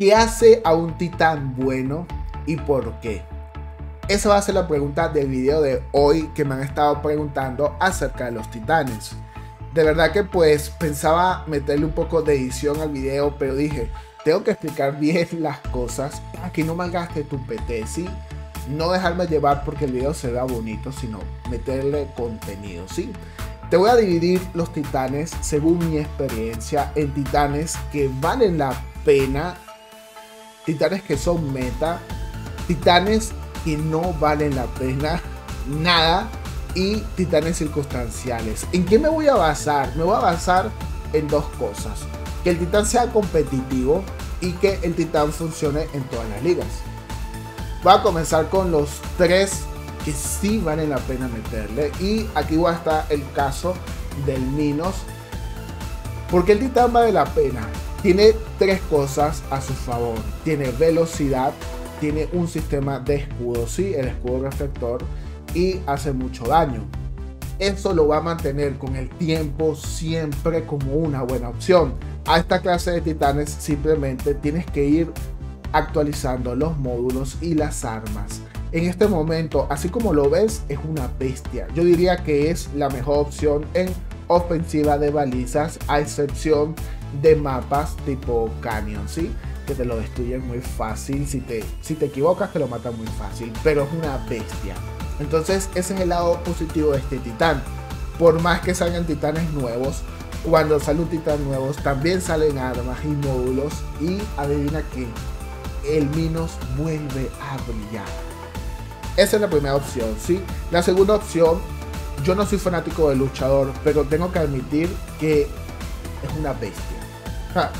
¿Qué hace a un titán bueno y por qué? Esa va a ser la pregunta del video de hoy que me han estado preguntando acerca de los titanes. De verdad que pues pensaba meterle un poco de edición al video, pero dije, tengo que explicar bien las cosas para que no malgaste tu PT, ¿sí? No dejarme llevar porque el video se vea bonito, sino meterle contenido, ¿sí? Te voy a dividir los titanes, según mi experiencia, en titanes que valen la pena, titanes que son meta, titanes que no valen la pena nada y titanes circunstanciales. ¿En qué me voy a basar? Me voy a basar en dos cosas: que el titán sea competitivo y que el titán funcione en todas las ligas. Voy a comenzar con los tres que sí valen la pena meterle, y aquí va a estar el caso del Minos. Porque el titán vale la pena, tiene tres cosas a su favor: tiene velocidad, tiene un sistema de escudo, sí, el escudo reflector, y hace mucho daño. Eso lo va a mantener con el tiempo siempre como una buena opción. A esta clase de titanes simplemente tienes que ir actualizando los módulos y las armas. En este momento, así como lo ves, es una bestia. Yo diría que es la mejor opción en ofensiva de balizas, a excepción de mapas tipo Canyon, ¿sí? Que te lo destruyen muy fácil. Si te equivocas, te lo matan muy fácil, pero es una bestia. Entonces ese es el lado positivo de este titán. Por más que salgan titanes nuevos, cuando sale un titán nuevo también salen armas y módulos, y adivina que el Minos vuelve a brillar. Esa es la primera opción, ¿sí? La segunda opción, yo no soy fanático del luchador, pero tengo que admitir que es una bestia. Ja,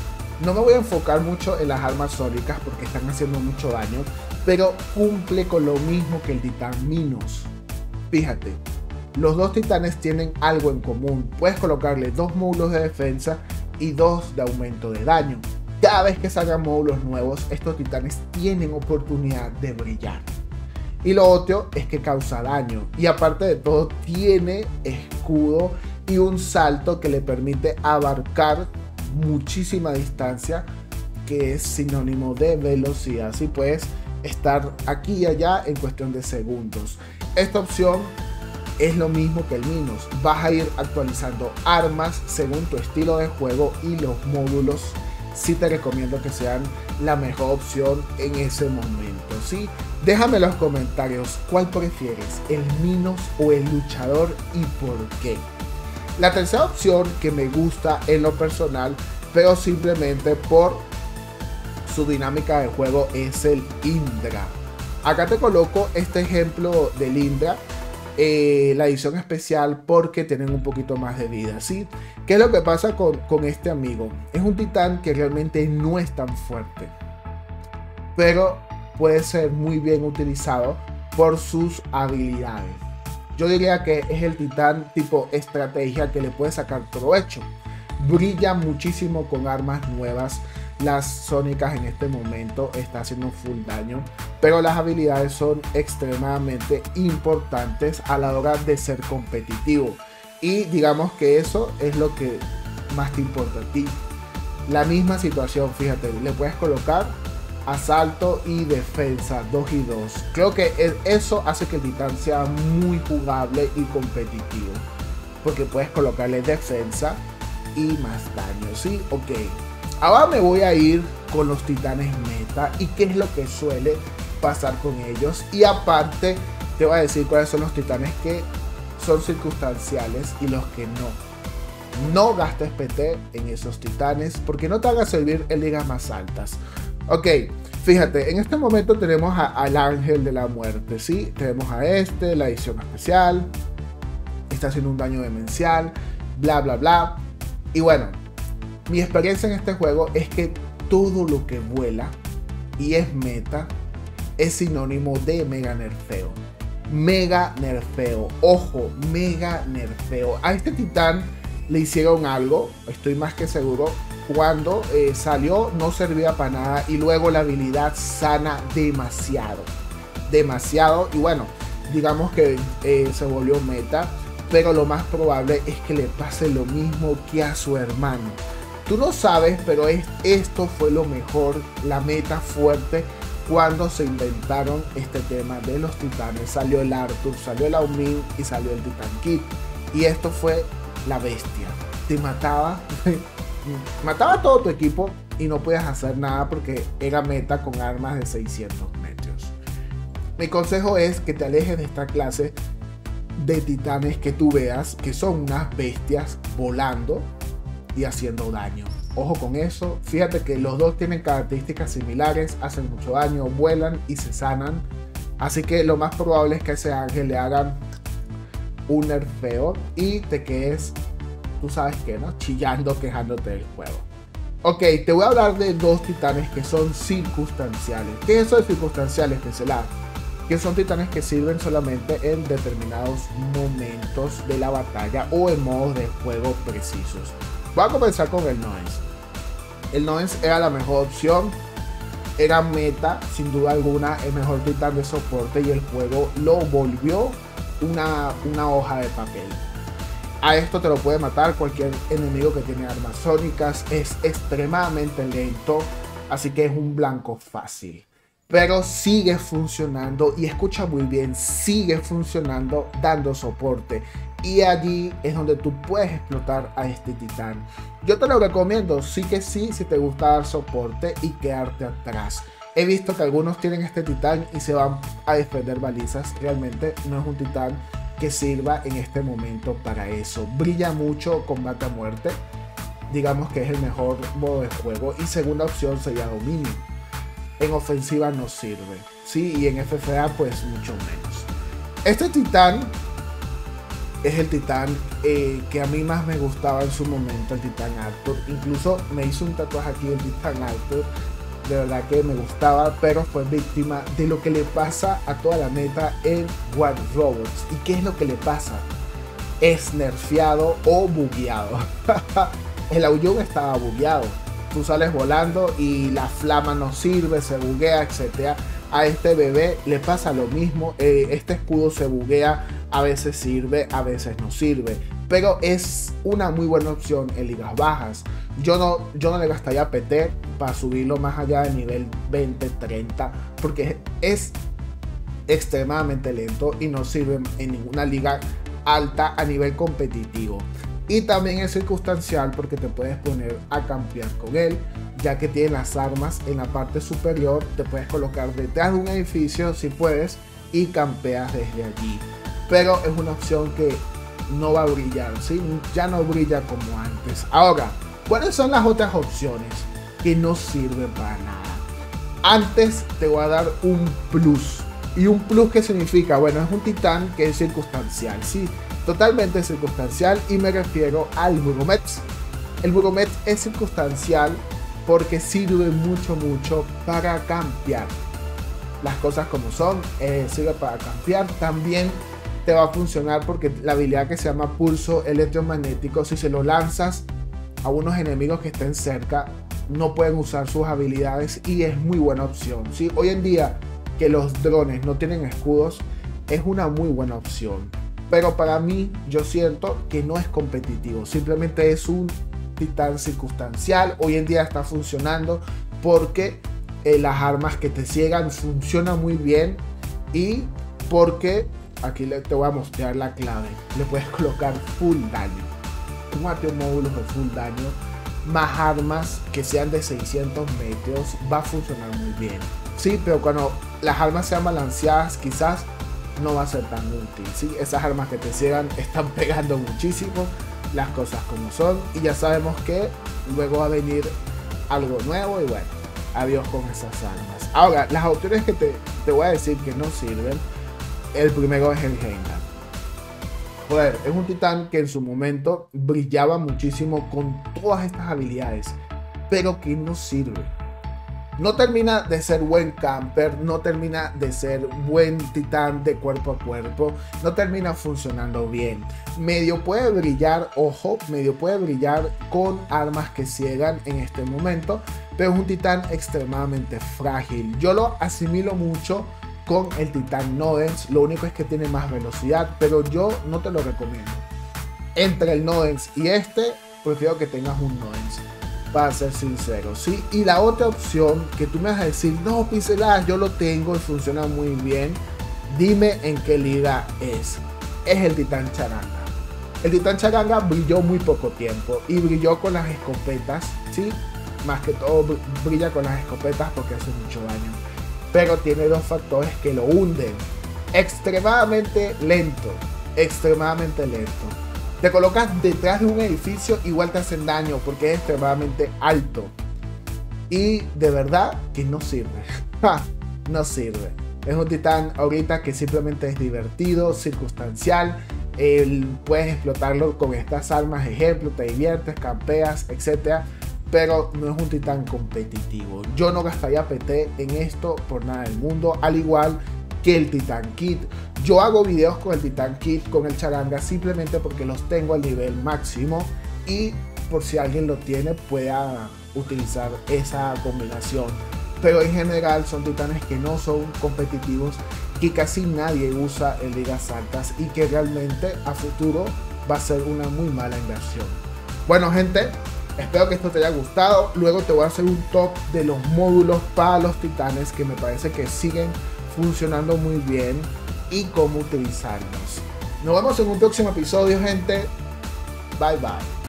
no me voy a enfocar mucho en las armas sónicas porque están haciendo mucho daño, pero cumple con lo mismo que el titán Minos. Fíjate, los dos titanes tienen algo en común: puedes colocarle dos módulos de defensa y dos de aumento de daño. Cada vez que salgan módulos nuevos, estos titanes tienen oportunidad de brillar. Y lo otro es que causa daño, y aparte de todo tiene escudo y un salto que le permite abarcar muchísima distancia, que es sinónimo de velocidad. Si puedes estar aquí y allá en cuestión de segundos. Esta opción es lo mismo que el Minos. Vas a ir actualizando armas según tu estilo de juego, y los módulos sí te recomiendo que sean la mejor opción en ese momento, ¿sí? Déjame en los comentarios cuál prefieres, el Minos o el luchador, y por qué. La tercera opción, que me gusta en lo personal, pero simplemente por su dinámica de juego, es el Indra. Acá te coloco este ejemplo del Indra, la edición especial, porque tienen un poquito más de vida, ¿sí? ¿Qué es lo que pasa con este amigo? Es un titán que realmente no es tan fuerte, pero puede ser muy bien utilizado por sus habilidades. Yo diría que es el titán tipo estrategia que le puede sacar provecho. Brilla muchísimo con armas nuevas. Las sónicas en este momento está haciendo full daño, pero las habilidades son extremadamente importantes a la hora de ser competitivo, y digamos que eso es lo que más te importa a ti. La misma situación, fíjate, le puedes colocar asalto y defensa 2 y 2. Creo que eso hace que el titán sea muy jugable y competitivo, porque puedes colocarle defensa y más daño, ¿sí? Ok, ahora me voy a ir con los titanes meta y qué es lo que suele pasar con ellos, y aparte te voy a decir cuáles son los titanes que son circunstanciales y los que no. No gastes PT en esos titanes porque no te van a servir en ligas más altas. Ok, fíjate, en este momento tenemos al ángel de la muerte, ¿sí? Tenemos a este, la edición especial, está haciendo un daño demencial, bla bla bla. Y bueno, mi experiencia en este juego es que todo lo que vuela y es meta es sinónimo de mega nerfeo. Mega nerfeo, ojo, mega nerfeo. A este titán le hicieron algo, estoy más que seguro. Cuando salió no servía para nada, y luego la habilidad sana demasiado, demasiado, y bueno, digamos que se volvió meta, pero lo más probable es que le pase lo mismo que a su hermano. Tú no sabes, pero esto fue lo mejor, la meta fuerte cuando se inventaron este tema de los titanes. Salió el Arthur, salió el Aumin y salió el Titan Kid. Y esto fue la bestia. Te mataba, mataba a todo tu equipo y no podías hacer nada porque era meta con armas de 600 metros. Mi consejo es que te alejes de esta clase de titanes que tú veas, que son unas bestias volando y haciendo daño. Ojo con eso, fíjate que los dos tienen características similares, hacen mucho daño, vuelan y se sanan. Así que lo más probable es que a ese ángel le hagan un nerfeo y te quedes, tú sabes qué, ¿no? Chillando, quejándote del juego. Ok, te voy a hablar de dos titanes que son circunstanciales. ¿Qué es eso de circunstanciales? Que son titanes que sirven solamente en determinados momentos de la batalla o en modos de juego precisos. Voy a comenzar con el Noise. El Noise era la mejor opción, era meta, sin duda alguna, el mejor titán de soporte y el juego lo volvió una hoja de papel. A esto te lo puede matar cualquier enemigo que tiene armas sónicas, es extremadamente lento, así que es un blanco fácil. Pero sigue funcionando, y escucha muy bien, sigue funcionando dando soporte. Y allí es donde tú puedes explotar a este titán. Yo te lo recomiendo, sí que sí, si te gusta dar soporte y quedarte atrás. He visto que algunos tienen este titán y se van a defender balizas. Realmente no es un titán que sirva en este momento para eso. Brilla mucho, combate a muerte. Digamos que es el mejor modo de juego. Y segunda opción sería dominio. En ofensiva no sirve, ¿sí? Y en FFA pues mucho menos. Este titán es el titán que a mí más me gustaba en su momento, el titán Arthur. Incluso me hizo un tatuaje aquí del titán Arthur. De verdad que me gustaba, pero fue víctima de lo que le pasa a toda la meta en War Robots. ¿Y qué es lo que le pasa? Es nerfeado o bugueado. El Aullón estaba bugueado. Tú sales volando y la flama no sirve, se buguea, etc. A este bebé le pasa lo mismo, este escudo se buguea, a veces sirve, a veces no sirve, pero es una muy buena opción en ligas bajas. Yo no le gastaría PT para subirlo más allá de nivel 20-30 porque es extremadamente lento y no sirve en ninguna liga alta a nivel competitivo. Y también es circunstancial porque te puedes poner a campear con él, ya que tiene las armas en la parte superior, te puedes colocar detrás de un edificio si puedes y campeas desde allí. Pero es una opción que no va a brillar, ¿sí? Ya no brilla como antes. Ahora, ¿cuáles son las otras opciones que no sirven para nada? Antes te voy a dar un plus. ¿Y un plus qué significa? Bueno, es un titán que es circunstancial, ¿sí? Totalmente circunstancial, y me refiero al Buromets. El Buromets es circunstancial porque sirve mucho para campear. Las cosas como son, sirve para campear. También te va a funcionar porque la habilidad que se llama pulso electromagnético, si se lo lanzas a unos enemigos que estén cerca, no pueden usar sus habilidades y es muy buena opción, ¿sí? Hoy en día que los drones no tienen escudos, es una muy buena opción. Pero para mí, yo siento que no es competitivo. Simplemente es un titán circunstancial. Hoy en día está funcionando porque las armas que te ciegan funcionan muy bien. Y porque, aquí te voy a mostrar la clave, le puedes colocar full daño. Un atrio módulos de full daño, más armas que sean de 600 metros, va a funcionar muy bien. Sí, pero cuando las armas sean balanceadas, quizás no va a ser tan útil, ¿sí? Esas armas que te ciegan están pegando muchísimo, las cosas como son, y ya sabemos que luego va a venir algo nuevo y bueno, adiós con esas armas. Ahora, las opciones que te voy a decir que no sirven, el primero es el Heimdall. Joder, es un titán que en su momento brillaba muchísimo con todas estas habilidades, pero que no sirve. No termina de ser buen camper, no termina de ser buen titán de cuerpo a cuerpo, no termina funcionando bien. Medio puede brillar, ojo, medio puede brillar con armas que ciegan en este momento, pero es un titán extremadamente frágil. Yo lo asimilo mucho con el titán Nodens, lo único es que tiene más velocidad, pero yo no te lo recomiendo. Entre el Nodens y este, prefiero que tengas un Nodens. para ser sincero, ¿sí? Y la otra opción que tú me vas a decir, no, pinceladas, yo lo tengo y funciona muy bien, dime en qué liga es el Titán Sharanga. El Titán Sharanga brilló muy poco tiempo y brilló con las escopetas, ¿sí? Más que todo brilla con las escopetas porque hace mucho daño, pero tiene dos factores que lo hunden: extremadamente lento. Te colocas detrás de un edificio, igual te hacen daño porque es extremadamente alto. Y de verdad que no sirve. No sirve. Es un titán ahorita que simplemente es divertido, circunstancial. Puedes explotarlo con estas armas, ejemplo, te diviertes, campeas, etc. Pero no es un titán competitivo. Yo no gastaría PT en esto por nada del mundo. Al igual que el Titan Kid. Yo hago videos con el Titan Kid, con el Sharanga, simplemente porque los tengo al nivel máximo y por si alguien lo tiene pueda utilizar esa combinación, pero en general son titanes que no son competitivos, que casi nadie usa en ligas altas y que realmente a futuro va a ser una muy mala inversión. Bueno gente, espero que esto te haya gustado. Luego te voy a hacer un top de los módulos para los titanes que me parece que siguen funcionando muy bien y cómo utilizarlos. Nos vemos en un próximo episodio, gente. Bye bye.